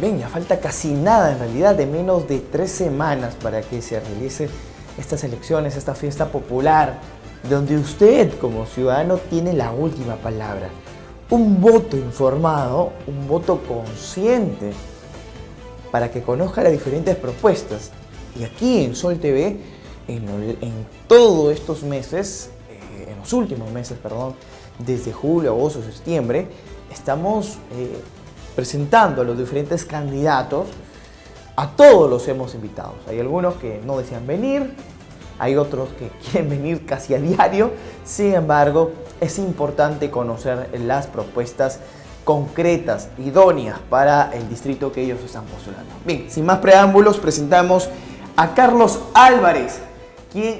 Ven, ya falta casi nada, en realidad, de menos de 3 semanas para que se realice estas elecciones, esta fiesta popular, donde usted como ciudadano tiene la última palabra. Un voto informado, un voto consciente, para que conozca las diferentes propuestas. Y aquí en Sol TV, en todos estos meses, en los últimos meses, perdón, desde julio, agosto, septiembre, estamos presentando a los diferentes candidatos. A todos los hemos invitado. Hay algunos que no desean venir, hay otros que quieren venir casi a diario. Sin embargo, es importante conocer las propuestas concretas, idóneas para el distrito que ellos están postulando. Bien, sin más preámbulos, presentamos a Carlos Álvarez, quien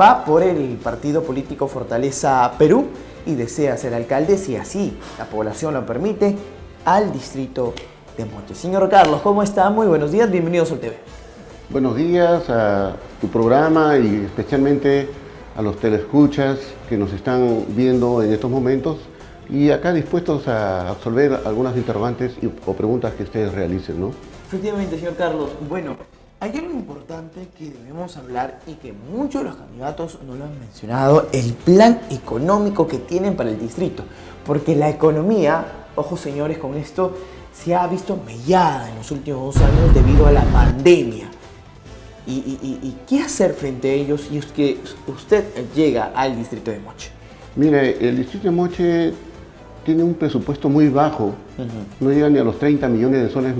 va por el partido político Fortaleza Perú y desea ser alcalde, si así la población lo permite, al distrito de Moche. Señor Carlos, ¿cómo está? Muy buenos días, bienvenido a Sol TV. Buenos días a tu programa y especialmente a los teleescuchas que nos están viendo en estos momentos y acá dispuestos a resolver algunas interrogantes o preguntas que ustedes realicen, ¿no? Efectivamente, señor Carlos. Bueno, hay algo importante que debemos hablar y que muchos de los candidatos no lo han mencionado, el plan económico que tienen para el distrito, porque la economía, ojo señores con esto, se ha visto mellada en los últimos 2 años debido a la pandemia. ¿Y qué hacer frente a ellos si es que usted llega al distrito de Moche? Mire, el distrito de Moche tiene un presupuesto muy bajo, no llega ni a los 30 millones de soles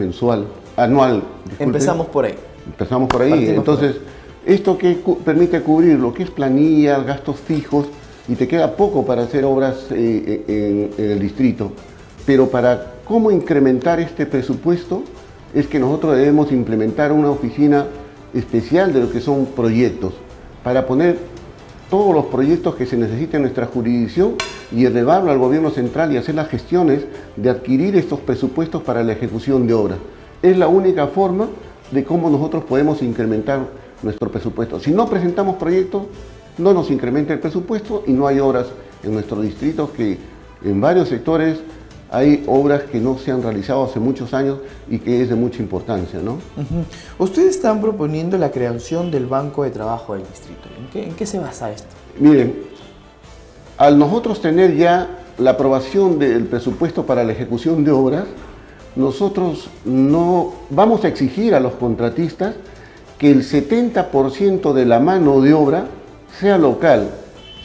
anual. Disculpe. Empezamos por ahí. Empezamos por ahí. Entonces, esto que permite cubrir lo que es planillas, gastos fijos, y te queda poco para hacer obras en el distrito. Pero para cómo incrementar este presupuesto es que nosotros debemos implementar una oficina especial de lo que son proyectos, para poner todos los proyectos que se necesiten en nuestra jurisdicción y elevarlo al gobierno central y hacer las gestiones de adquirir estos presupuestos para la ejecución de obras. Es la única forma de cómo nosotros podemos incrementar nuestro presupuesto. Si no presentamos proyectos, no nos incrementa el presupuesto y no hay obras en nuestros distritos, que en varios sectores hay obras que no se han realizado hace muchos años y que es de mucha importancia, ¿no? Ustedes están proponiendo la creación del Banco de Trabajo del distrito. ¿En qué se basa esto? Miren, al nosotros tener ya la aprobación del presupuesto para la ejecución de obras, nosotros no vamos a exigir a los contratistas que el 70% de la mano de obra sea local.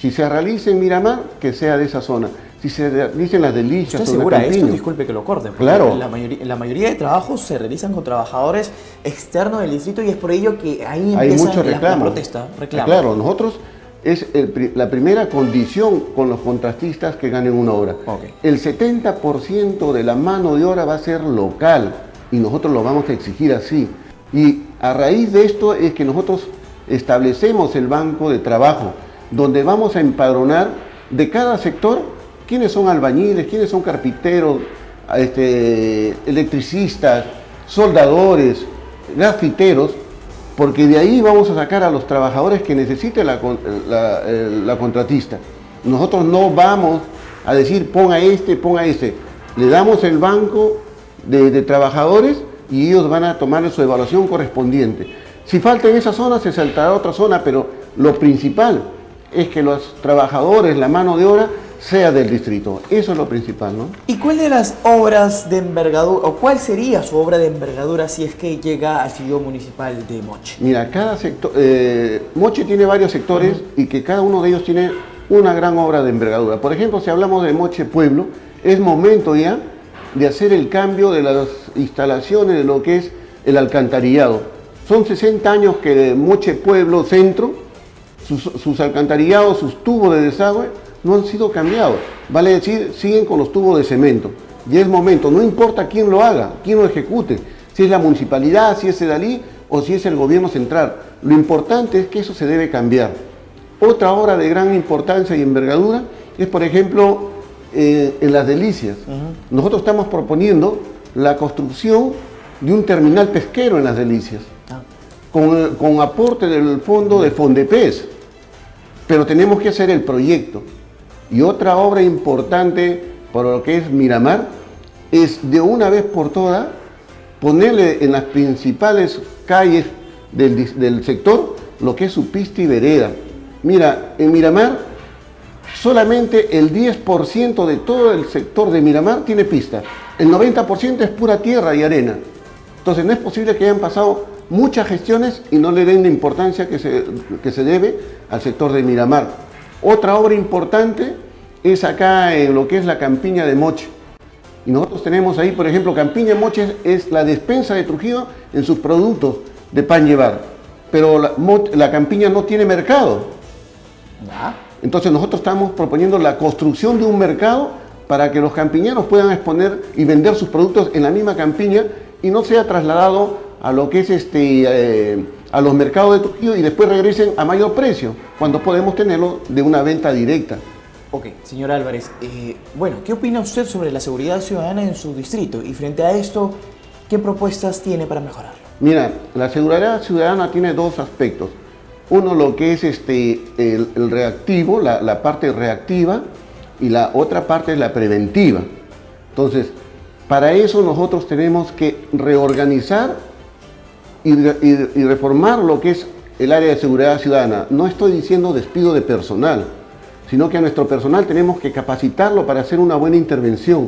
Si se realiza en Miramar, que sea de esa zona. Si se realizan Las Delicias, ¿estás segura de esto? Disculpe que lo corte. Claro. La mayoría de trabajos se realizan con trabajadores externos del distrito y es por ello que ahí hay mucho reclamo. Reclamo. Claro, nosotros es la primera condición con los contratistas que ganen una obra. Okay. El 70% de la mano de obra va a ser local y nosotros lo vamos a exigir así. Y a raíz de esto es que nosotros establecemos el Banco de Trabajo, donde vamos a empadronar de cada sector quiénes son albañiles, quiénes son carpinteros, electricistas, soldadores, grafiteros, porque de ahí vamos a sacar a los trabajadores que necesite la contratista. Nosotros no vamos a decir ponga este, ponga este. Le damos el banco de trabajadores y ellos van a tomar su evaluación correspondiente. Si falta en esa zona, se saltará a otra zona, pero lo principal es que los trabajadores, la mano de obra, sea del distrito. Eso es lo principal, ¿no? ¿Y cuál de las obras de envergadura, o cuál sería su obra de envergadura si es que llega al sitio municipal de Moche? Mira, cada sector, Moche tiene varios sectores y que cada uno de ellos tiene una gran obra de envergadura. Por ejemplo, si hablamos de Moche Pueblo, es momento ya de hacer el cambio de las instalaciones de lo que es el alcantarillado. Son 60 años que Moche Pueblo Centro, sus alcantarillados, sus tubos de desagüe, no han sido cambiados, vale decir, siguen con los tubos de cemento. Y es momento, no importa quién lo haga, quién lo ejecute, si es la municipalidad, si es Sedalí o si es el gobierno central. Lo importante es que eso se debe cambiar. Otra obra de gran importancia y envergadura es, por ejemplo, en Las Delicias. Nosotros estamos proponiendo la construcción de un terminal pesquero en Las Delicias, con aporte del fondo de Fondepes, pero tenemos que hacer el proyecto. Y otra obra importante por lo que es Miramar es de una vez por todas ponerle en las principales calles del sector lo que es su pista y vereda. Mira, en Miramar solamente el 10% de todo el sector de Miramar tiene pista. El 90% es pura tierra y arena. Entonces no es posible que hayan pasado muchas gestiones y no le den la importancia que se debe al sector de Miramar. Otra obra importante es acá en lo que es la Campiña de Moche. Y nosotros tenemos ahí, por ejemplo, Campiña Moche es la despensa de Trujillo en sus productos de pan llevar. Pero la Campiña no tiene mercado. Entonces nosotros estamos proponiendo la construcción de un mercado para que los campiñeros puedan exponer y vender sus productos en la misma Campiña y no sea trasladado a lo que es a los mercados de Trujillo y después regresen a mayor precio, cuando podemos tenerlo de una venta directa. Ok, señor Álvarez, bueno, ¿qué opina usted sobre la seguridad ciudadana en su distrito? Y frente a esto, ¿qué propuestas tiene para mejorarlo? Mira, la seguridad ciudadana tiene dos aspectos. Uno, lo que es el reactivo, la parte reactiva, y la otra parte es la preventiva. Entonces, para eso nosotros tenemos que reorganizar y reformar lo que es el área de seguridad ciudadana. No estoy diciendo despido de personal, sino que a nuestro personal tenemos que capacitarlo para hacer una buena intervención.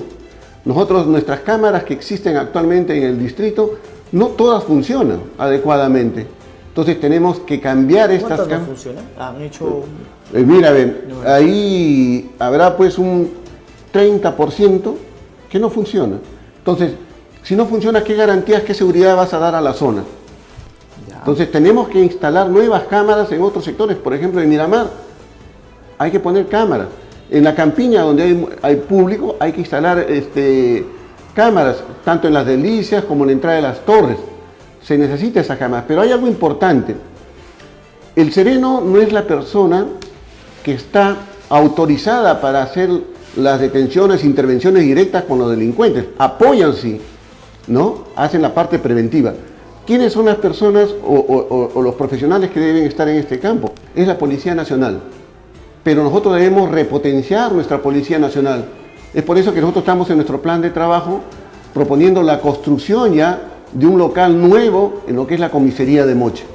Nosotros, nuestras cámaras que existen actualmente en el distrito, no todas funcionan adecuadamente. Entonces tenemos que cambiar estas cámaras. ¿Cuántas no funcionan? ¿Han hecho...? Mira, ven, ahí habrá pues un 30% que no funciona. Entonces, si no funciona, ¿qué garantías, qué seguridad vas a dar a la zona? Ya. Entonces tenemos que instalar nuevas cámaras en otros sectores. Por ejemplo, en Miramar hay que poner cámaras. En la Campiña, donde hay público, hay que instalar cámaras, tanto en Las Delicias como en la entrada de Las Torres. Se necesita esas cámaras. Pero hay algo importante. El sereno no es la persona que está autorizada para hacer las detenciones, intervenciones directas con los delincuentes. Apoyan, sí, ¿no? Hacen la parte preventiva. ¿Quiénes son las personas o los profesionales que deben estar en este campo? Es la Policía Nacional. Pero nosotros debemos repotenciar nuestra Policía Nacional. Es por eso que nosotros estamos en nuestro plan de trabajo proponiendo la construcción ya de un local nuevo en lo que es la Comisaría de Moche.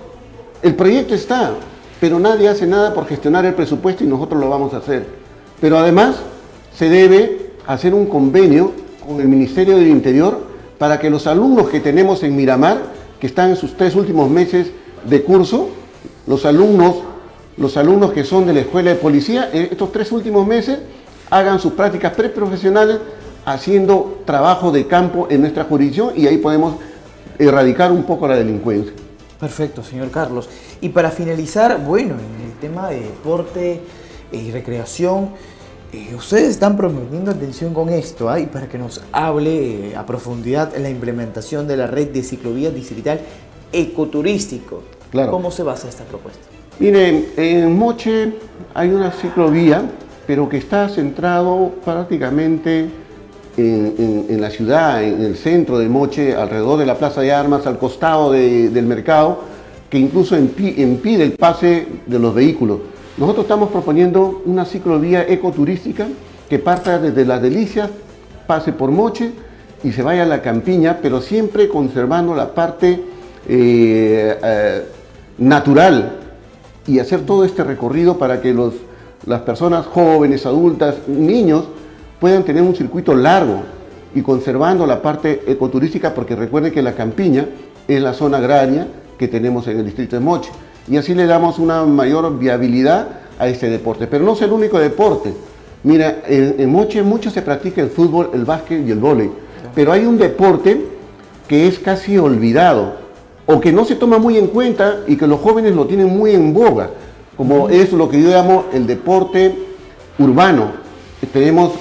El proyecto está, pero nadie hace nada por gestionar el presupuesto y nosotros lo vamos a hacer. Pero además se debe hacer un convenio con el Ministerio del Interior para que los alumnos que tenemos en Miramar, que están en sus 3 últimos meses de curso, los alumnos que son de la Escuela de Policía, en estos 3 últimos meses hagan sus prácticas preprofesionales haciendo trabajo de campo en nuestra jurisdicción y ahí podemos erradicar un poco la delincuencia. Perfecto, señor Carlos. Y para finalizar, bueno, en el tema de deporte y recreación, ustedes están prometiendo atención con esto, y para que nos hable a profundidad la implementación de la red de ciclovías distrital ecoturístico. Claro. ¿Cómo se basa esta propuesta? Miren, en Moche hay una ciclovía, pero que está centrado prácticamente en la ciudad, en el centro de Moche, alrededor de la Plaza de Armas, al costado del mercado, que incluso impide el pase de los vehículos. Nosotros estamos proponiendo una ciclovía ecoturística que parta desde Las Delicias, pase por Moche y se vaya a la Campiña, pero siempre conservando la parte natural, y hacer todo este recorrido para que las personas jóvenes, adultas, niños, puedan tener un circuito largo y conservando la parte ecoturística, porque recuerden que la Campiña es la zona agraria que tenemos en el distrito de Moche. Y así le damos una mayor viabilidad a este deporte. Pero no es el único deporte. Mira, en Moche mucho se practica el fútbol, el básquet y el vóley. Pero hay un deporte que es casi olvidado, o que no se toma muy en cuenta y que los jóvenes lo tienen muy en boga, como es lo que yo llamo el deporte urbano. Tenemos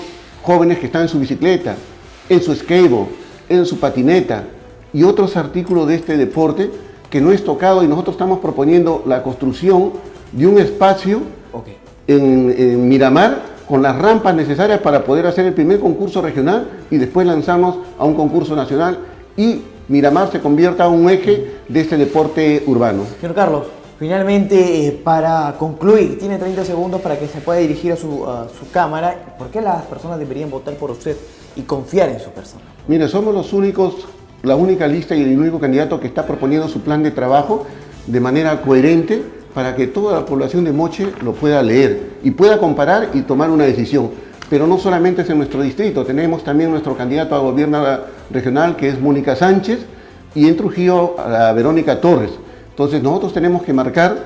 jóvenes que están en su bicicleta, en su skateboard, en su patineta y otros artículos de este deporte que no es tocado, y nosotros estamos proponiendo la construcción de un espacio en Miramar con las rampas necesarias para poder hacer el primer concurso regional y después lanzarnos a un concurso nacional y Miramar se convierta en un eje de este deporte urbano. Señor Carlos, finalmente, para concluir, tiene 30 segundos para que se pueda dirigir a su cámara. ¿Por qué las personas deberían votar por usted y confiar en su persona? Mire, somos los únicos la única lista y el único candidato que está proponiendo su plan de trabajo de manera coherente para que toda la población de Moche lo pueda leer y pueda comparar y tomar una decisión. Pero no solamente es en nuestro distrito, tenemos también nuestro candidato a gobierno regional, que es Mónica Sánchez, y en Trujillo a Verónica Torres. Entonces nosotros tenemos que marcar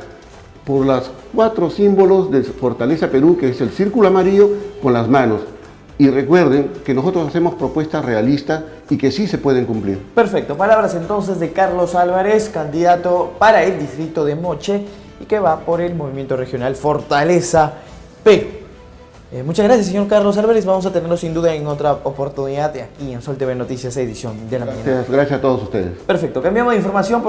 por los 4 símbolos de Fortaleza Perú, que es el círculo amarillo, con las manos. Y recuerden que nosotros hacemos propuestas realistas y que sí se pueden cumplir. Perfecto. Palabras entonces de Carlos Álvarez, candidato para el distrito de Moche y que va por el movimiento regional Fortaleza Perú. Muchas gracias, señor Carlos Álvarez. Vamos a tenerlo sin duda en otra oportunidad aquí en Sol TV Noticias, edición de la mañana. Gracias a todos ustedes. Perfecto. Cambiamos de información.